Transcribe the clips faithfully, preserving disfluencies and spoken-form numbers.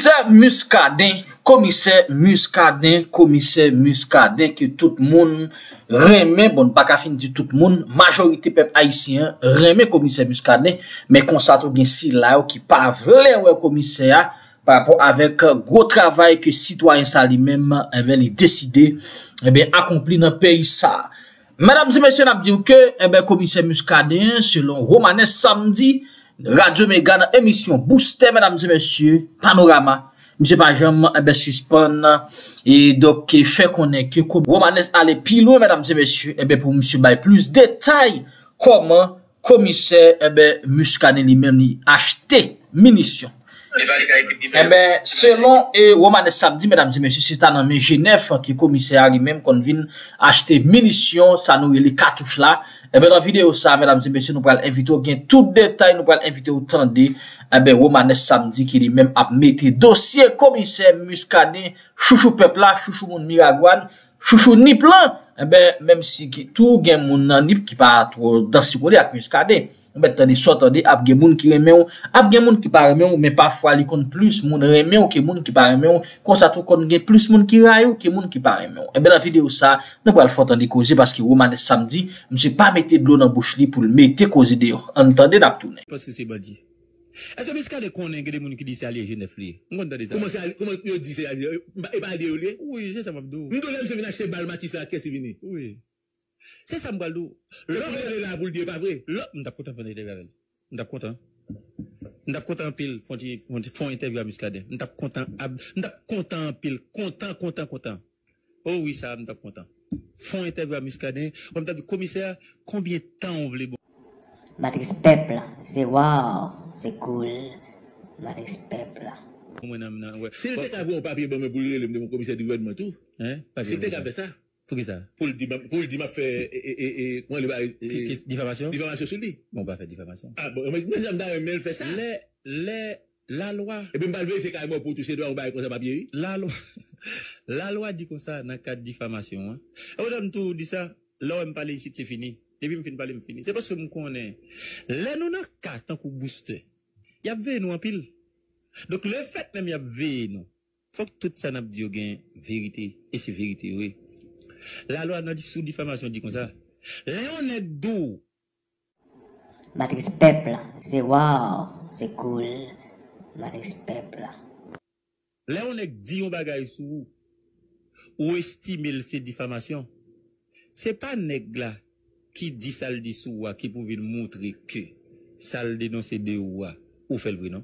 commissaire Muscadin, commissaire Muscadin, commissaire Muscadin, que tout le monde remet, bon, pas qu'à finir tout le monde, majorité peuple haïtien remet commissaire Muscadin, mais constate bien si là, qui pas vrai commissaire, par rapport avec gros travail que citoyen ça lui-même, eh bien, il décidé, eh bien, accompli dans le pays ça. Mesdames et messieurs, on a dit que, eh bien, commissaire Muscadin, selon Romanes samedi, Radio Méga dans émission Booster, mesdames et messieurs, Panorama. Monsieur Pajam, eh ben, suspend, et donc, fait qu'on est que Romanes allait plus loin, mesdames et messieurs, eh ben, pour monsieur Bay plus détail, comment, commissaire, eh ben, Muscadin lui-même, acheté munitions. Eh ben, selon, et Romanes samedi, mesdames et messieurs, c'est un Genève, qui commissaire lui-même, qu'on vient acheter munitions, ça nous, les cartouches là. Eh bien, dans la vidéo ça, mesdames et messieurs, nous allons inviter au gain tout détail, nous allons inviter au temps de, eh bien, Romanes samedi, qui lui-même a mis dossier commissaire Muscadin, chouchou peuple là, chouchou moun Miragouane, chouchou ni plan, eh bien, même si tout gain moun nip qui pas trop dans ce côté avec Muscadin, mais t'en es soit t'en es, ap gen moun qui remet ou, ap gen moun qui pas remet ou, mais parfois li kon plus moun remet ou, que moun qui pas remet ou, kon sa tou kon gen plus moun qui raye ou, que moun qui pas remet ou. Eh bien, dans la vidéo ça, nous allons faire entendre causer parce que Romanes samedi, monsieur pas mettez de l'eau dans la bouche pour le mettre causer dehors. Entendez, n'a pas tourné. Parce que c'est bandit. Est-ce que Muscadin connaît des gens qui disent aller à Genève? Comment ça, comment tu dis c'est aller? Et pas aller? Oui, c'est ça, Mabdou. Nous devons venir acheter Balmatis à qu'est-ce qu'il oui. C'est ça, Mabdou. L'homme est là pour le dire, pas vrai? L'homme, nous sommes contents de venir vers elle. Nous sommes contents. Nous sommes contents pile, font interview à Muscadin. Nous sommes contents, nous sommes contents pile, contents, contents, contents. Oh oui, ça, nous sommes contents. Font interview à Muscadin. On me dit, commissaire, combien de temps on voulait? Matrix Peuple, c'est wow, c'est cool. Matrix Peuple. Si le avez un papier, vous pouvez le dire, commissaire du gouvernement, tout. Si vous avez ça, pour qui ça? Pour le dire, fait. Diffamation? Diffamation sur lui. Bon, pas faire diffamation. Ah bon, mais je me fait ça. La loi. Et bien, je c'est carrément pour toucher droit, vous ça papier. La loi. La loi dit comme ça, dans le cas de diffamation. Et vous avez tout dit ça, là, on me parle ici, c'est fini. Depuis que je finis, je finis. C'est parce que je connais. Là, nous avons quatre ans pour booster. Il y a V nous en pile. Donc, le fait même, il y a V nous. Il faut que tout ça n'a pas dit vérité. Et c'est vérité, oui. La loi n'a dit sous diffamation, dit comme ça. Là, on est doux. Matrix Peuple, c'est wow, c'est cool. Matrix Peuple. Là, on est dit on bagaille sous. Ou estime ces diffamations. C'est pas nègre là. Qui dit ça le dit sous qui pouvait montrer que ça le dénonce de oua ou fait le vrai non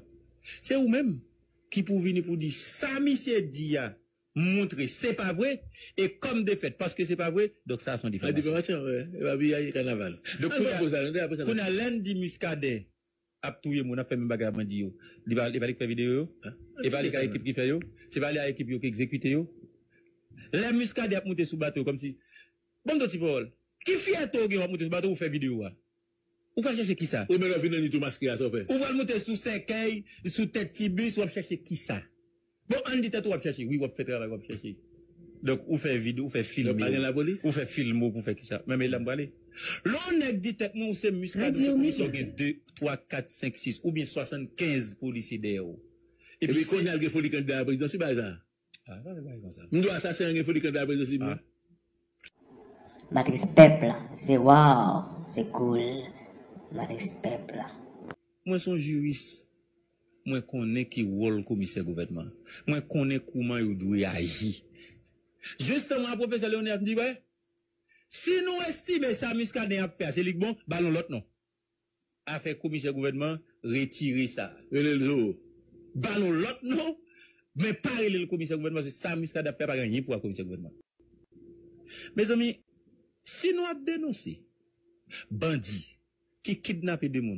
c'est ou même qui pouvait venir pour dire ça monsieur dit montrer c'est pas vrai et comme des fêtes parce que c'est pas vrai donc ça sont différents ouais carnaval donc on a lundi Muscadin a touyer mon a fait même bagarre bandi yo il va il va faire vidéo il va aller à l'équipe qui fait yo c'est pas aller à équipe qui exécuter yo les Muscadin a monter sous bateau comme si bon petit vol. Qui fait tout qui va monter sur bateau ou faire vidéo? Ou va chercher qui ça? Ou va venir tout masquer à ça faire? Ou va monter sous cercueil, sous tête tibus, ou va chercher qui ça? Bon, on dit tête ou va chercher? Oui, on va faire travail, on va chercher. Donc, ou fait vidéo, ou fait film. Ou fait film, pour faire qui ça? Même il a m'balé. L'on a dit tête, nous, c'est Muscadin, nous sommes deux, trois, quatre, cinq, six, ou bien soixante-quinze policiers derrière. Et puis, qu'on a le folie candidat à la présidence, c'est pas ça? Ah, non, c'est pas comme ça. Nous devons assassiner le folie candidat à la présidence. Matrix Peuple, c'est wow, c'est cool. Matrix Peuple. Moi, son juriste. Moi, connais qui rôle commissaire gouvernement. Moi, connais comment il doit agir. Justement, professeur Léonard dit, ouais, si nous estimons ça, Muscadin a fait, c'est lui bon, ballon l'autre, non. A fait commissaire gouvernement, retirer ça. Ballon l'autre, non. Mais parler le commissaire gouvernement, c'est ça, Muscadin a fait, pas gagner pour le commissaire gouvernement. Mes amis, si nous avons dénoncé bandits qui kidnappent des gens,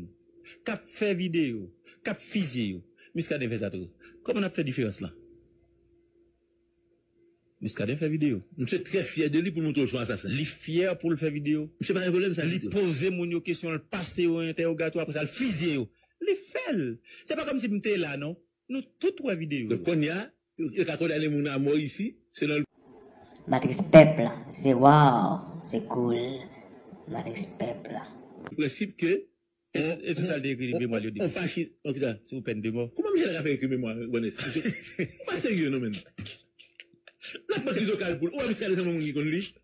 qui font vidéo, qui fusillent, Muscadin fait ça trop. Comment on a fait différence là? Muscadin fait vidéo. Je suis très fier de lui pour nous trouver assassin. Il est fier pour le faire vidéo. Je sais pas le problème ça. Il pose des questions, le passer au interrogatoire, après ça, le fusiller. Il fait. C'est pas comme si nous étions là, non? Nous tous trois vidéos. Le Konya, il a condamné mon amour ici, c'est le. Matrix Peuple, c'est wow, c'est cool. Matrix Peuple. Le principe que Est-ce que ça décrit mémoire le dit? On fasciste, on dit ça, c'est une peine de mort. Comment je vais faire écrire mémoire, Bonesse? Pas sérieux, non, même. La banque est au calcul. Où est-ce que les gens qui connaissent lui?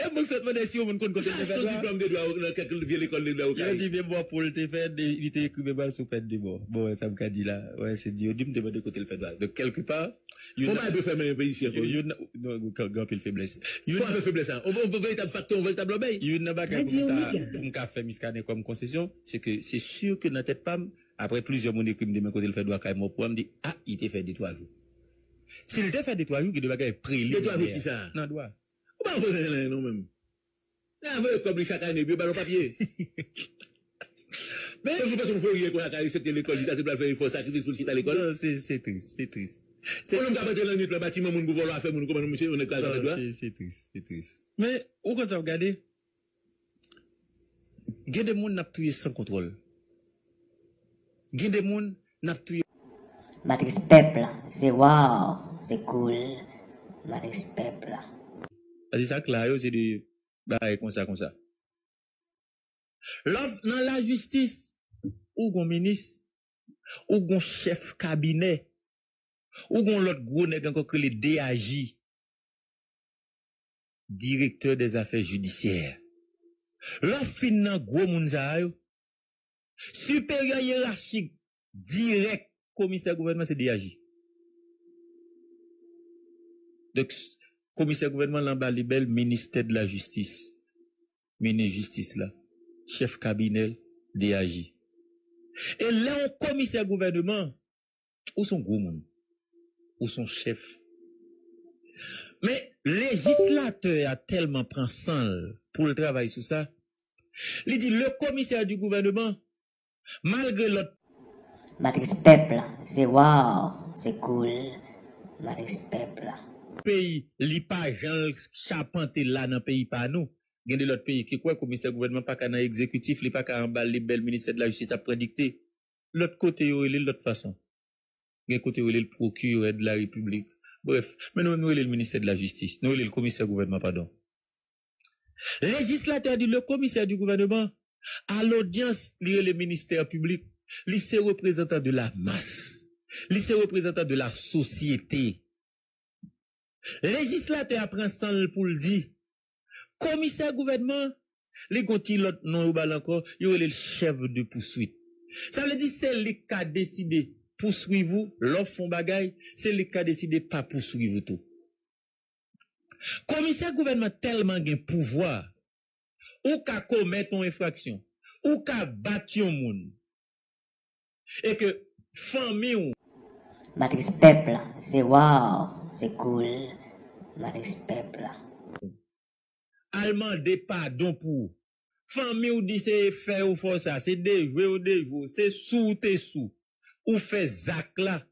Et moi, cette monnaie, si on me connaît, c'est un diplôme de droit dans quelques vieilles écoles de droit. Il dit mémoire pour le faire, il t'a écrit mémoire sous peine de mort. Bon, ça me qu'a dit là. Ouais, c'est dit, on dit, me demande de côté le fait droit. Donc, quelque part, on va de faire même pays ici. Non, grand pile faiblesse. Quoi de faiblesse? On veut véritable facteur, on veut véritable obéi. Il y a une bagarre pour me faire Muscadin comme concession. C'est que, c'est sûr que dans tête pam, après plusieurs monnaies crimes de mes côtés le fait droit, quand même, on me dit, ah, il t'a fait des trois jours. S'il t'a fait des trois jours, il doit être préliminaire. Des trois jours qui ça? Non, doit. Ou pas, on peut rien, non, même. Ah, vous, comme les chacun est vieux, ballon papier. Mais, je pense qu'on faut rien qu'on a carré, c'était l'école, ça, tu peux faire, il faut sacrifier tout le site à l'école. Non, c'est, c'est triste, c'est triste. On n'a pas battu la nuit, le bâtiment, mon gouvernement a fait, mon gouvernement, monsieur, on est carré, on est c'est triste, c'est triste. Mais, où quand ça regardez, il y a des gens qui n'ont tué sans contrôle. Il y a des gens qui n'ont tué. Matrix Peuple, c'est wow, c'est cool. Matrix Peuple. C'est ça que là, c'est de, bah, comme ça, comme ça. L'offre dans la justice, ou gon ministre, ou gon chef cabinet, ou gon l'autre gros nèg encore que les D A J, directeur des affaires judiciaires. L'offre dans gros mounzaï, supérieur hiérarchique, direct, commissaire gouvernement, c'est D A J. Donc, commissaire gouvernement l'emballe libelle, ministère de la justice. Ministre justice là. Chef cabinet, D A J. Et là, on commissaire gouvernement, où sont gros moun? Où sont chefs? Mais, législateur a tellement pris sang pour le travail sur ça. Il dit, le commissaire du gouvernement, malgré l'autre. Matrix Peuple, c'est wow, c'est cool. Matrix Peuple. Pays, l'I P A G, chapanté là dans le pays par nous. Il y a de l'autre pays qui quoi, commissaire gouvernement, pas qu'un exécutif, l'I P A G pas en bas, les belles ministères de la justice à prédicter. L'autre côté, il est l'autre façon. Il y a côté, il est le procureur de la République. Bref. Mais nous, nous, il est le ministère de la justice. Nous, il est le commissaire gouvernement, pardon. Législateur dit le commissaire du gouvernement, à l'audience, il est le ministère public, il est représentant de la masse. Il est représentant de la société. Législateur apprend sans pour le dire. Commissaire gouvernement, les gotis l'autre non ou encore, il est le chef de poursuite. Ça veut dire c'est le cas décidé poursuivez-vous, l'offre font bagaille, c'est le cas décidé pas poursuivez-vous tout. Commissaire gouvernement tellement gain pouvoir ou qu'a commettre une infraction, ou qu'a battre un monde. Et que famille ou Matrix Peuple, c'est wow, c'est cool. Matrix Peuple. Allemand des pardon pour. Famille ou dit c'est faire ou force ça, c'est déjouer ou déjouer, c'est sous tes sous. Ou fait zac là.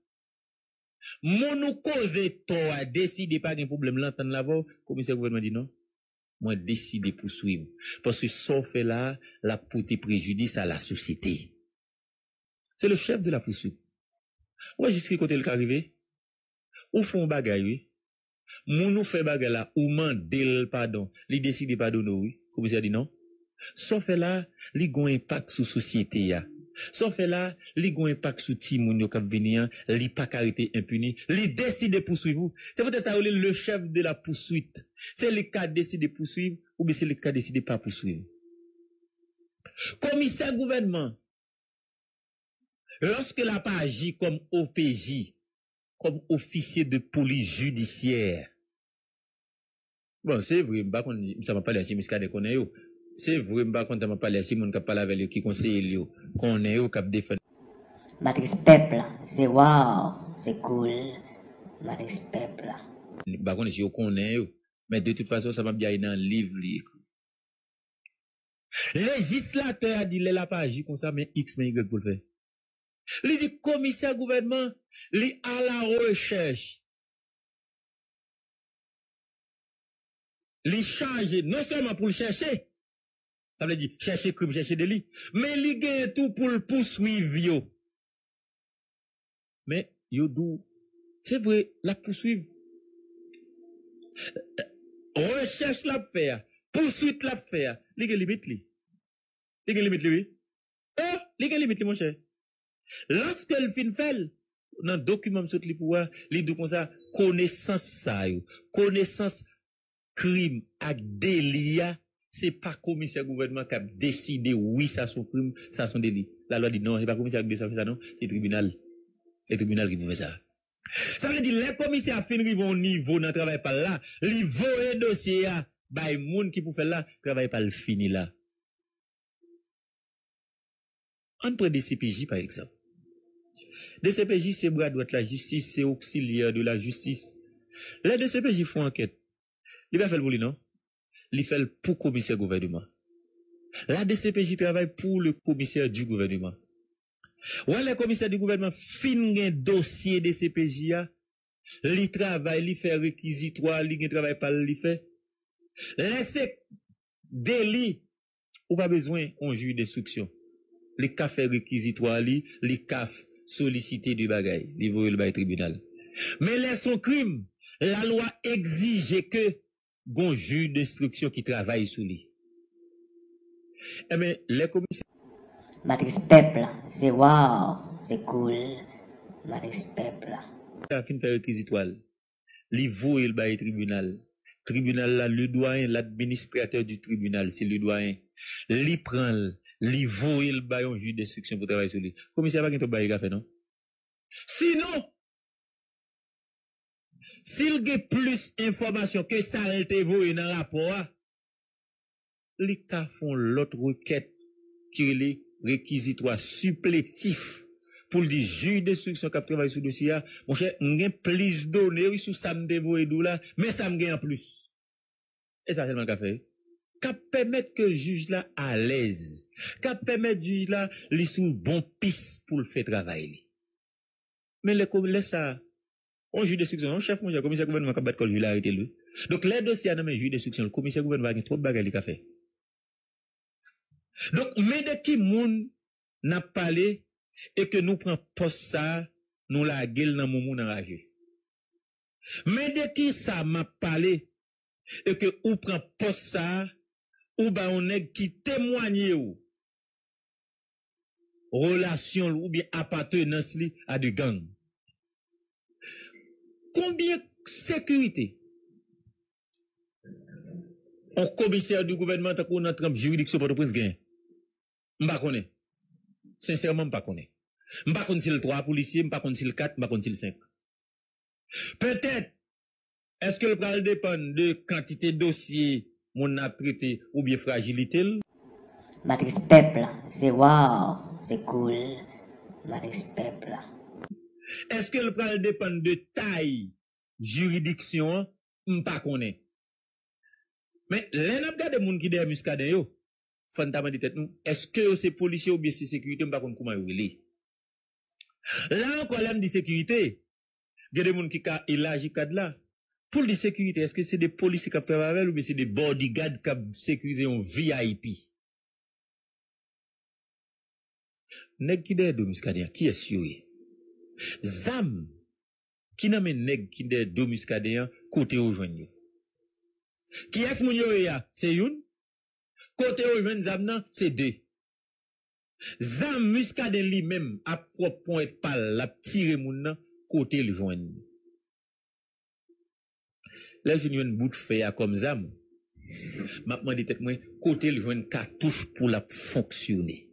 Mon ou cause toi a décidé pas de problème l'entendre la voix, commissaire gouvernement dit non. Moi décidé poursuivre. Parce que ça fait là, la porter préjudice à la société. C'est le chef de la poursuite. Ouais, jusqu'à côté le arrivé. Ou font bagay, oui. Moun nous fait bagay là, ou mandel pardon. Li décide pardonner, oui. Commissaire dit non. Son fait là, li gon impact sur société ya. Son fait là, li gon impact sur ti moun yo k'ap venir, li pa karité impuni. Li décide poursuivre. C'est peut-être ça le chef de la poursuite. C'est le cas décide poursuivre ou bien c'est le cas décide pas poursuivre. Commissaire gouvernement. Lorsque la pas agit comme O P J, comme officier de police judiciaire. Bon, c'est vrai, m'ba kon, ça m'a pas laissé, Muscadin konnen yo. C'est vrai, m'ba kon, ça m'a pas laissé, moun k'ap pale avec yo, qui conseille yo, konnen yo, k'ap défendre. Matrix Peuple, c'est wow, c'est cool. Matrix Peuple. M'ba kon, je konnen yo. Mais de toute façon, ça m'a bien dans le livre, l'écrit. Législateur a dit, il a pas agi comme ça, mais X, mais Y pour le faire. Li dit commissaire gouvernement, li à la recherche. Li chargé, non seulement pour le chercher, ça veut dire chercher crime, chercher délit, mais li gagne tout pour le poursuivre yo. Mais yo dou, c'est vrai, la poursuivre. Recherche la faire, poursuite la faire, li gagne limite li. les limites lui. Hein, les limites mon cher. Lorsque le fin fait dans document sur lui pouvoir, les deux comme ça connaissance ça yo, connaissance crime ak délia, c'est pas commissaire gouvernement qui a décidé oui ça son crime, ça son délit. La loi dit non, c'est pas commissaire qui décide ça non, c'est tribunal. Le tribunal qui fait ça. Ça veut dire les commissaires fin vont au niveau dans travail pas là, li voyer dossier à bay moun qui pour faire là, travail pas le fini là. On prend des C P J par exemple. Des C P J c'est bras droit la justice, c'est auxiliaire de la justice. Les deux C P J font enquête. Ils va faire pour lui non? Ils font pour commissaire gouvernement. La D C P J travaille pour le commissaire du gouvernement. Ouais, le commissaire du gouvernement finit un dossier de C P J a, il travaille, il fait réquisitoire, il travaille pas, il fait. Laissez délit, ou pas besoin, on juge d'instruction. Les cas fait réquisitoire, les cas sollicité du bagage, les voyer le tribunal. Mais les son crime, la loi exige que gon juge d'instruction qui travaille sous lui. Eh bien, les commissaires. Matrix Peuple, c'est wow, c'est cool. Matrix Peuple. La fin de faire réquisitoire. Les voyer le bagage tribunal. Tribunal là, le doyen, l'administrateur du tribunal, c'est le doyen. Li prend, li voye le bayon juge d'instruction pour travailler sur lui. Commissaire va gagner bail fait non? Sinon, s'il y a plus d'informations que ça te voye dans rapport, li ka font l'autre requête qui est les réquisitoires supplétifs pour le juge d'instruction qui travaille sur le dossier. Mon cher, on a plus de données sur ça me voye d'où là, mais ça me gagne en plus. Et ça seulement qu'a fait. Qu'a permettre que le juge là à l'aise. Qu'a permettre le juge là, li sous bon piste pour le faire travailler. Mais le laisse ça, on juge d'instruction, on chef, on juge, commissaire gouvernement, qu'a battre le arrêter le. Donc, les dossiers à juge d'instruction, le commissaire gouvernement a trop de bagages qu'a fait. Donc, mais de qui moun n'a parlé et que nous prenons poste ça, nous la gueule dans mon moun enragé. Mais de qui ça m'a parlé et que ou prend poste ça, ou ba on nèg qui témoigne ou relation ou bien appartenance li à de gang. Combien sécurité un commissaire du gouvernement tant qu'on entre en juridiction pour le président m'pa connaît sincèrement m'pa connaît m'pa connaît s'il trois policiers m'pa connaît s'il quatre m'pa connaît s'il cinq peut-être est-ce que le pral dépend de quantité de dossiers mon a traité ou bien fragilité? Matrix Peuple, c'est wow, c'est cool. Matrix Peuple. Est-ce que le pral dépend de taille juridiction? M'pa connaît. Mais les n'abda de moun qui derrière Muscadin yo, fondamentalement dit tête nous, est-ce que c'est policier ou bien c'est sécurité? M'pa connaît comment yo relé. Là encore l'aime de sécurité. Il y a des moun qui ka élargi cadre là. Pour les sécurité, est-ce que c'est des policiers qui travaillent avec ou bien c'est des bodyguards qui sécurisent en V I P? Nèg qui de Muscadin, qui est sûr? Zam, qui nomme nèg qui de Muscadin, côté au joigneux. Qui est-ce moun yo ya? C'est une. Côté au joigneux, zam nan, c'est deux. Zam Muscadin lui-même, à propre point par la tire moun nan, côté le joigneux. Là, je n'ai une bout de fer comme ça. Maintenant, je dis, moi, côté, je une cartouche pour la fonctionner.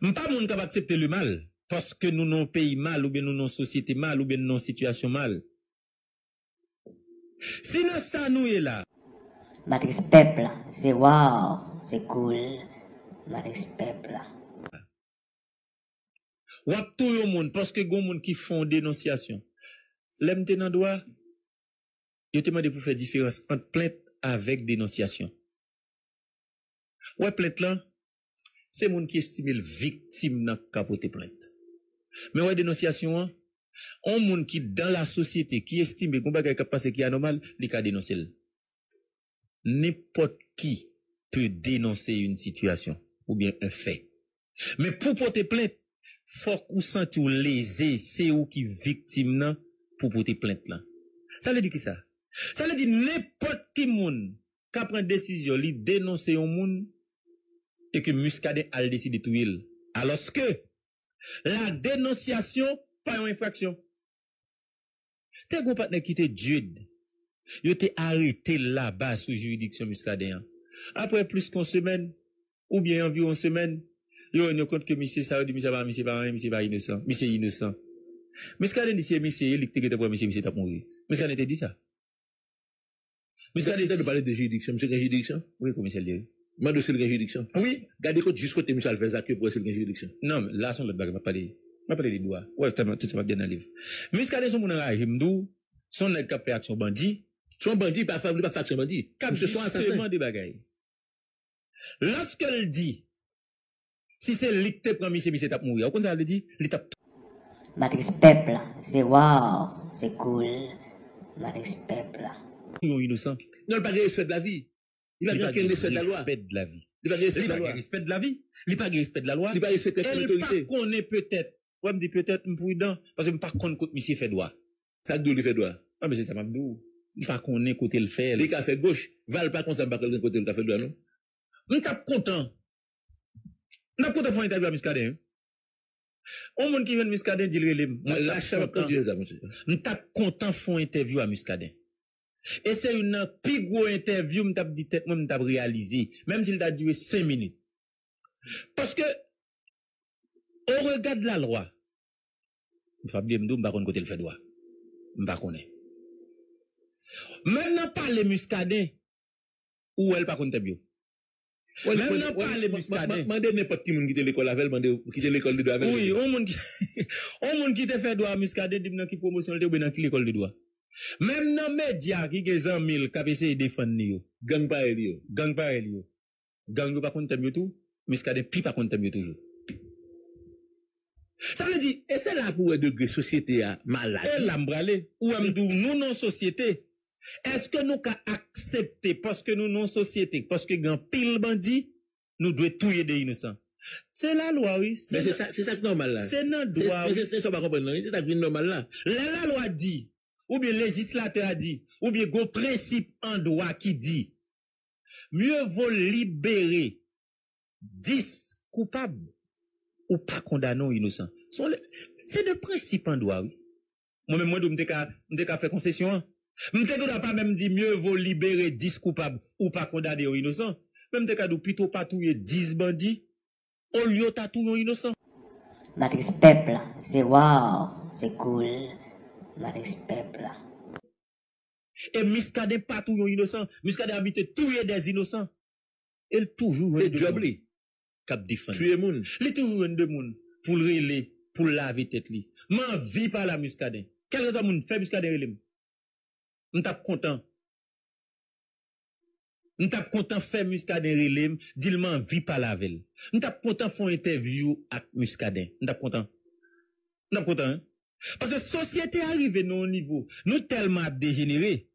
Je ne peux pas accepter le mal, parce que nous n'avons pays mal, ou bien nous n'avons société mal, ou bien nous n'avons situation mal. Sinon, ça nous est là. Matrix Peuple, c'est wow, c'est cool. Matrix Peuple. Ou à tout le monde, parce que il y a des gens qui font dénonciation. L'aime te nan droit, yo te mande pour faire différence entre plainte avec dénonciation. Ouais, plainte là, c'est moun qui estime le victime nan kapote plainte. Mais ouais, dénonciation, on moun qui dans la société, qui estime qu'on bagay ka passe qui anormal, li ka dénoncer l. N'importe qui peut dénoncer une situation, ou bien un fait. Mais pour porter plainte, faut qu'on sente ou lésé, c'est ou qui victime nan, pour porter plainte là. Ça veut dire qui ça? Ça veut dire n'importe qui moun, ka prend décision, li dénoncer un moun et que Muscadin a décidé de tout il. Alors que la dénonciation pas une infraction. T'es gros partenaire qui était Jude. Yo t'es arrêté là-bas sous juridiction Muscadin. Après plus qu'une semaine ou bien environ une semaine, yo on compte que monsieur ça dit monsieur pas monsieur pas monsieur pas innocent, monsieur innocent. Muscadin dit c'est monsieur il était pour monsieur monsieur t'a mourir. Muscadin t'a dit ça. Muscadin t'a parlé de juridiction, monsieur quelle juridiction? Oui, comment c'est le moi de cette juridiction. Oui, gardez compte jusqu'au côté monsieur Alvez que pour cette juridiction. Non, mais là son l'autre bagarre m'a parlé. M'a parlé des doigts. Ouais, tout ça va bien dans le livre. Muscadin son mon rage m'dou, son nèg qui fait action bandit. Son bandit, pas faire action bandit. Cap ce soit assassin des bagailles. Lorsqu'elle dit, si c'est lui qui prend, monsieur, monsieur, t'as mouru. Vous comprenez, elle dit, il tape. Matrix Peuple, c'est wow, c'est cool. Matrix Peuple. Ils sont innocents. Non, il n'a pas de respect de la vie. Il n'a pas de respect de la loi. Il n'a pas de respect de la vie. Il n'a pas de respect de la loi. Il n'a pas de respect de l'autorité. Elle connaît peut-être. Ouais, me dit peut-être, me prudent. Parce que je ne connais pas monsieur fait droit. Ça, d'où il fait droit? Ah, mais c'est ça, m'a dit. Il faut qu'on ait côté le fait. Les cas fait gauche. Val pas qu'on s'en bat côté le fait droit, non? On tape content. On tape content pour interview à Muscadin. On monde qui vient de Muscadin dit le moi là chaque on tape content font interview à Muscadin. Et c'est une plus grosse interview on tape dit tête moi on tape réalisé même s'il t'a duré cinq minutes. Parce que on regarde la loi. Faut bien me pas côté le fait droit. On pas connaît. Même n'a pas les Muscadin ou elle pas interview. Même n'a pas les Muscadin. Mandez n'importe qui qui quitte l'école avec, mandez quitter l'école de droit avec. Oui, on monde qui on monde qui te fait droit Muscadin dit dans qui promotion ou dans qui l'école de droit. Même dans média qui gagne cent mille qui essayer défendre yo, gang pas yo, gang pas yo. Gang yo pas contre mieux tout, Muscadin pi pas contre mieux toujours. Ça veut dire et c'est là pour degré société a malade. Elle l'a m'braler ou me dit nous non société. Est-ce que nous ka accepter parce que nous non société parce que grand pile bandit nous doit tuer des innocents. C'est la loi oui, c'est c'est ça c'est ça normal là. C'est notre droit. Mais c'est ça pas comprendre, c'est ça normal là. La loi dit ou bien législateur a dit ou bien go principe en droit qui dit mieux vaut libérer dix coupables ou pas condamner innocents. C'est de principe en droit oui. Moi même moi doum te ka m'te ka faire concession. M'te doit pas même dit mieux vaut libérer dix coupables ou pas condamner aux innocents. Même te kadou plutôt pas tuer dix bandits au lieu ta tuer innocent. Matrix Peuple, c'est wow, c'est cool. Matrix Peuple. Et Muscadin pas tuer innocent, Muscadin habite tuer des innocents. Elle toujours c'est job li cap défendre. Tuer moun, li toujours un de moun pour reler, pour laver tête li. Man vie par la Muscadin. Quel raison moun fait Muscadin reler? Nous sommes contents. Nous sommes contents de faire Muscadin relève, d'ilman vie par la ville. Nous sommes contents de faire une interview avec Muscadin. Nous sommes contents. Nous sommes contents. Parce que la société arrive à nos niveaux. Nous tellement dégénérés.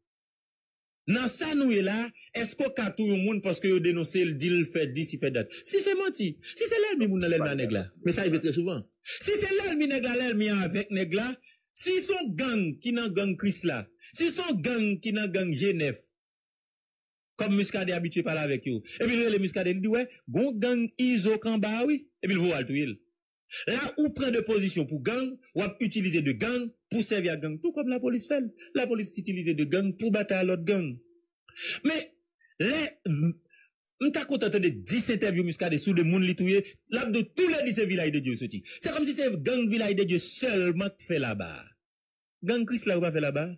Dans ça, nous est là, est-ce qu'on a tout le monde parce que vous dénoncez le deal, fait dix, il fait date. Si c'est menti, si c'est l'ennemi, vous n'allez pas négla. Mais ça arrive très souvent. Si c'est l'ennemi, négla, l'ennemi avec négla. Si son gang qui n'a gang Chris là, si son gang qui n'a gang Genève, comme Muscadin habitué par là avec eux, et puis le Muscadin dit ouais, bon gang iso kamba oui, et puis le voit tout il. Là où prend de position pour gang, ou utiliser de gang pour servir à gang, tout comme la police fait. La police utilise de gang pour battre à l'autre gang. Mais les m'ta contenté de dix interviews Muscadin sous de monde li touyer, là de tous les dix villages de Dieu sorti. C'est comme si c'est gang village de Dieu seulement qui fait là-bas. Gang Chris là ou pas fait là-bas.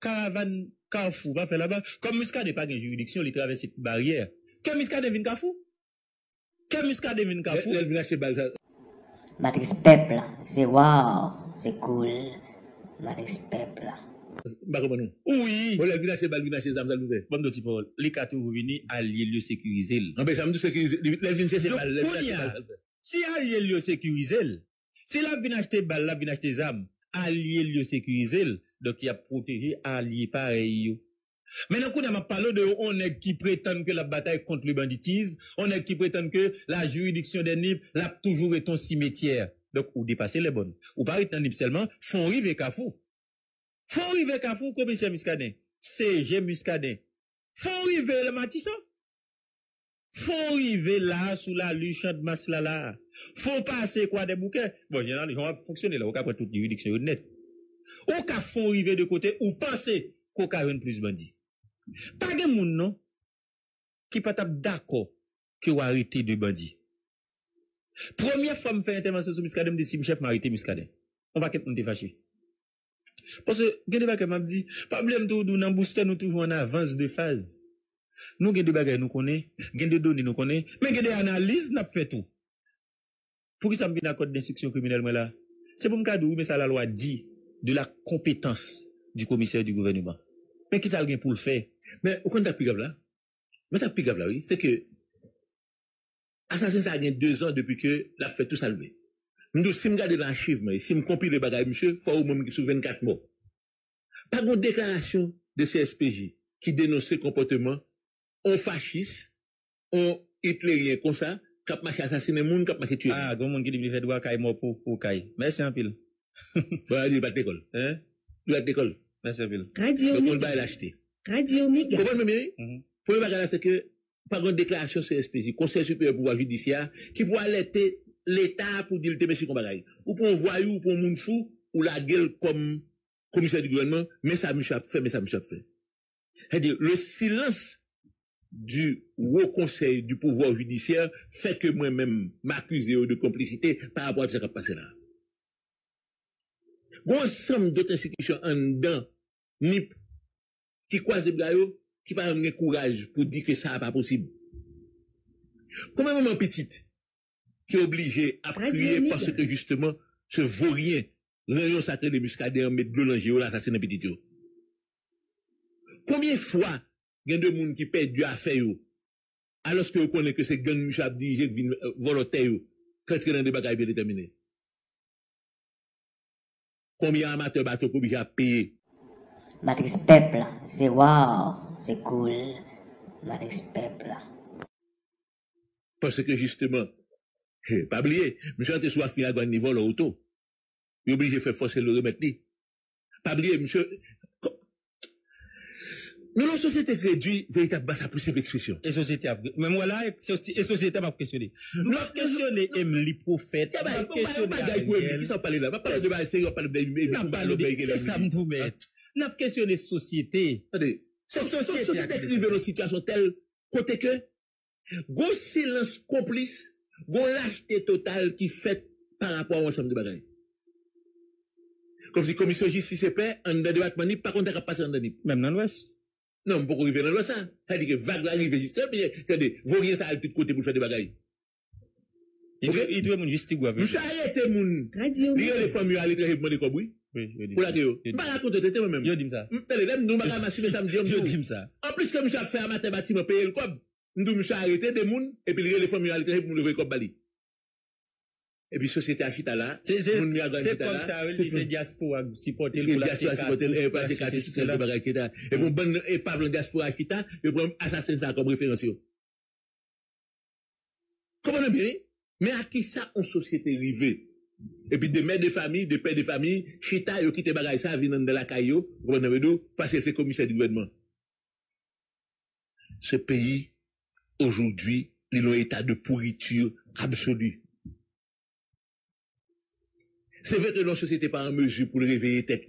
Caravane Carrefour pas fait là-bas. Comme Muscadin pas gain juridiction, il traverse cette barrière. Que Muscadin vient Carrefour? Que Muscadin vient Carrefour? Elle vient chez Balza. Matrix Peuple, c'est wow, c'est cool. Matrix Peuple. Oui. On l'a vu chez Balvin chez Zamzal Louvet. Bon petit Paul, les quatre vous venez allier lieu sécurisé. Non mais ça me dit sécuriser, les vinn chez Bal. Si allier lieu sécurisé, c'est la vinn acheter bal, la vinn acheter zam, allier lieu sécurisé, donc il a protégé allié pareil. Maintenant qu'on a parlé de on est qui prétendent que la bataille contre le banditisme, on est qui prétendent que la juridiction des N I B l'a toujours été un cimetière. Donc ou dépasser les bonnes. Ou pas être N I B seulement, font rive et Kafou. Faut arriver à Kafou, commissaire Muscadin, C G Muscadin, Faut arriver le Matisson. Faut arriver là, sous la luche de masse là, là. Faut passer quoi des bouquets. Bon, généralement, les gens vont fonctionner là. Au cas pour toute juridiction honnête. Au cas faut arriver de côté ou penser qu'au cas une plus bandit. Pas de monde, non? Qui pas d'accord que vous arrêtez de bandit. Première fois, me fait intervention sur Muscadin, me dit si chef m'a arrêté Muscadin. On va qu'être, on est fâché. Parce que, Gendeba qui m'a dit, problème tout, nous, dans booster, nous toujours en avance de phase. Nous, Gendeba qui nous connaît, Gendeba données nous connaît, mais Gendeba analyse, n'a fait tout. Pour qui ça me vient à code d'instruction criminelle, moi là? C'est pour me cadou, mais ça, la loi dit de la compétence du commissaire du gouvernement. Mais qui ça a pour le faire? Mais, au compte plus grave là? Mais ça, plus grave là, oui. C'est que, assassin, ça a gagné deux ans depuis que l'a fait tout salver. Nous, si me garder l'archive, mais si me compile le bagage, monsieur, faut au moins sous vingt-quatre mois. Pas une déclaration de C S P J qui dénonçait comportement, on fasciste, on hitlérien comme ça, cap marché assassiner moun, cap marché tuer. Ah, gon moun qui dit fait droit kay mort pour pour kay. Merci en pile. Voilà, il va d'école. Hein? Il va d'école. Merci en pile. Donc on va l'acheter. Radio Omega. Comment bien? Pour le bagage c'est que pas une déclaration C S P J, Conseil supérieur pouvoir judiciaire qui pour alerter l'État pour dire, mais si qu'on bagaille. Ou pour un voyou, ou pour un moun fou, ou la gueule comme commissaire du gouvernement, mais ça m'échappe à faire, mais ça m'échappe à faire. C'est-à-dire, le silence du haut conseil du pouvoir judiciaire fait que moi-même m'accuse de complicité par rapport à ce qui a passé là. Bon ensemble d'autres institutions en dedans, N I P, qui croisent les blagues, qui pas amener courage pour dire que ça n'est pas possible. Combien de petites qui est obligé à prier parce que justement, ce vaurien, l'union sacré de Muscadin, met de l'angéo, l'assassin petit yo. Combien de fois, il y a des gens qui perdent du affaire, alors que vous connaissez que c'est gang Mouchab dirigé, qui vient volontaire, quand il y a des bagages bien déterminés. Combien d'amateurs bateaux sont obligés à payer? Matrix Peuple, c'est wow, c'est cool. Matrix Peuple. Parce que justement, pas oublier, monsieur, t'es soit fini à grand niveau, l'auto. Il est obligé de faire forcer le remettre. Pas oublier, monsieur. Nous, la société réduit véritablement sa possible expression. Et société, mais moi là, et société m'a questionné. Nous, questionner, aime les prophètes. Nous, questionner, pas de qui s'en parle là. Pas de baisser, pas de baisser, pas de baisser. C'est ça, m'dou, mais. Nous, questionner société. Cette société arrive dans une situation telle, côté que, gros silence complice, gon lâcheté totale qui fait par rapport à ensemble de bagaille. Comme si la commission justice et paix, en débattement ni, par contre, elle a passé en débattement. Même dans l'Ouest. Non, pourquoi arriver dans l'Ouest, ça? C'est-à-dire que vague l'arrivée juste, mais regardez, vous voyez ça à l'autre côté pour faire des bagailles. Il doit mon justice, quoi. Monsieur, arrêtez mon. Il y a les familles à l'étranger pour demander comme oui. Oui, je dis. Pour la gueule. Je ne vais pas raconter le témoin même. Je dis ça. Télédem, nous, madame, assumer samedi, je dis ça. En plus, comme je fais un matin, bâtiment, payer le cob. Nous sommes arrêtés des gens, et puis les familles à l'étranger pour nous lever comme Bali. Et puis, société achita là, c'est comme ça, c'est diaspora, supporter le diaspora, supporter le diaspora, supporter le diaspora, et pour bon, et pas le diaspora achita, et pour assassin ça comme référence. Comment on bien? Mais à qui ça, en société rivée? Et puis, des mères de famille, des pères de famille, chita, yo qui te bagaille ça, viennent de la caillou, parce que c'est commissaire du gouvernement. Ce pays, aujourd'hui, il y a un état de pourriture absolue. C'est vrai que la société n'est pas en mesure pour le réveiller tête.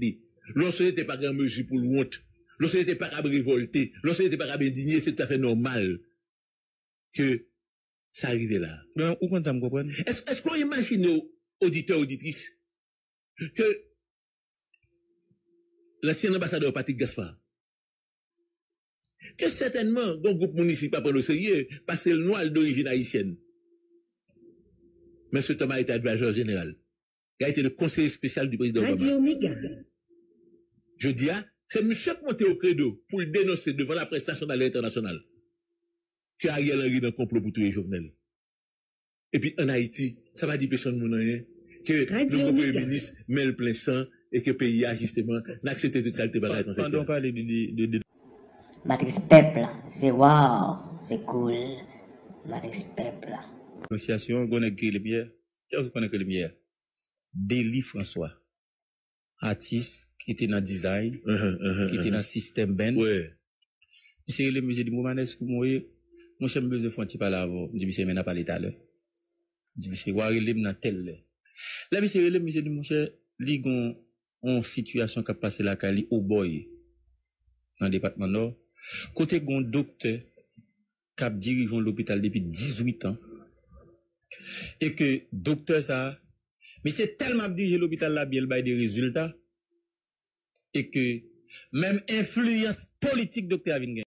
La société n'est pas en mesure pour le honte. La société n'est pas capable de révolter. La société n'est pas capable d'indigner. C'est tout à fait normal que ça arrive là. Ben, où ça me comprend? Est-ce, est-ce qu'on imagine, auditeurs, auditrices, que l'ancien ambassadeur Patrick Gaspard, que certainement, dans le groupe municipal prend le sérieux, parce que le noir d'origine haïtienne. Mais ce Thomas était adviseur général. Il a été le conseiller spécial du président Obama. Je dis, ah, c'est monsieur qui monte au credo pour le dénoncer devant la presse nationale et internationale. Que Ariel Henry dans le complot pour tous les Jovenel. Et puis, en Haïti, ça va dire personne mon rien, que le premier ministre met le plein sang et que le pays a justement n'accepté totalité de la réconciliation. Matrix Peuple, c'est wow, c'est cool. Matrix Peuple. Association, on a écrit les bières. Qu'est-ce qu'on a écrit les bières? Deli François. Artiste qui était dans le design, qui était dans le système Ben. Monsieur, le monsieur dit, maman, est-ce que moi, mon chef me besoin de faire parler avant. Je dis, monsieur, mais n'a pas l'état là. Je dis, monsieur, quoi, il est dans tel. Là, monsieur, le monsieur dit, mon cher, il y a une situation qui a passé la Cali au boy, dans le département nord. Côté gon docteur qui dirige l'hôpital depuis dix-huit ans. Et que docteur ça, mais c'est tellement dirigé l'hôpital là, bien, il y a des résultats. Et que même influence politique docteur Avin.